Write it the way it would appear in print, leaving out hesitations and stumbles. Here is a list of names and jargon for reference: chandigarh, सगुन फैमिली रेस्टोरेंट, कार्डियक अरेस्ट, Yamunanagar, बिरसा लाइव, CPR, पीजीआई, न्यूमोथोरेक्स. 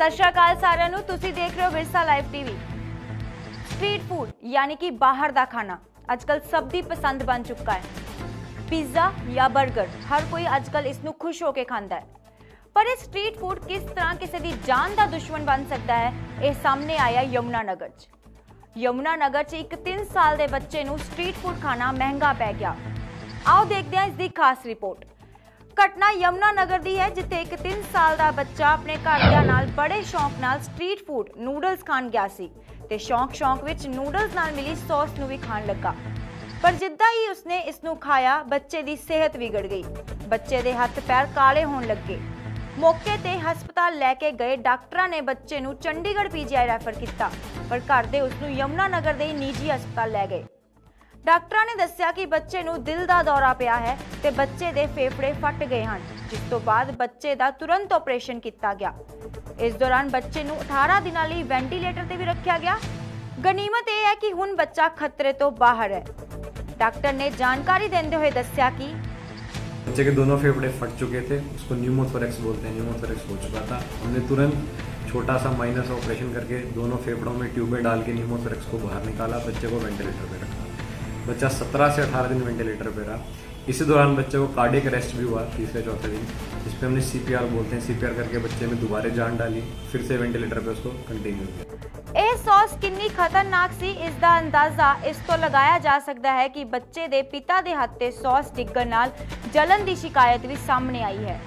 सत श्री अकाल सारिआं नूं, तुसीं देख रहे हो बिरसा लाइव TV. Street food यानी कि बाहर दा खाना अजकल सब दी पसंद बन चुका है। पिज्जा या बर्गर हर कोई अजकल इसनूं खुश होकर खाता है, पर स्ट्रीट फूड किस तरह किसी की जान का दुश्मन बन सकता है, यह सामने आया यमुनानगर। यमुनानगर च एक 3 साल के बच्चे नूं स्ट्रीट फूड खाना महंगा पै गया। आओ देखते हैं इसकी खास रिपोर्ट। घटना यमुनानगर की है, जिथे एक 3 साल का बच्चा अपने घरदियां नाल बड़े शौक नाल स्ट्रीट फूड नूडल्स खान गया सी ते शौक विच नूडल्स नाल मिली सॉस नूं भी खान लगा। पर जिद्दा ही उसने इसनूं खाया, बच्चे की सेहत बिगड़ गई। बच्चे के हथ पैर काले होण लगे। मौके ते हस्पताल लैके गए डॉक्टरां ने बच्चे नूं चंडीगढ़ पीजीआई रैफर किया, पर घर दे उसनूं यमुनानगर दे निजी हस्पताल लै गए। डॉक्टरां ने दस्सिया कि बच्चे नूं दिल दा दौरा पिया है ते बच्चे दे फेफड़े फट गए हन, जिस तो बाद बच्चे दा तुरंत ऑपरेशन किया गया। इस दौरान बच्चे नूं 18 दिनां लई वेंटीलेटर ते भी रखा गया। गनीमत यह है कि हुण बच्चा खतरे तो बाहर है। डॉक्टर ने जानकारी देंदे हुए दस्सिया कि बच्चे के दोनों फेफड़े फट चुके थे, उसको न्यूमोथोरेक्स बोलते हैं, न्यूमोथोरेक्स हो चुका था। हमने तुरंत छोटा सा माइनर सा ऑपरेशन करके दोनों फेफड़ों में ट्यूबें डाल के न्यूमोथोरेक्स को बाहर निकाला, बच्चे को वेंटिलेटर पे रखा। बच्चा 17 से 18 दिन वेंटिलेटर पे रहा। इसी दौरान बच्चे को कार्डियक अरेस्ट भी हुआ तीसरे चौथे दिन, जिस पर हमने CPR बोलते हैं, CPR करके बच्चे में दोबारा जान डाली, फिर से वेंटिलेटर पे उसको कंटिन्यू किया। यह सॉस कितनी खतरनाक सी, इसका अंदाजा इस तो लगाया जा सकता है कि बच्चे दे पिता दे हथ ते सॉस डिगण नाल जलन दी शिकायत भी सामने आई है।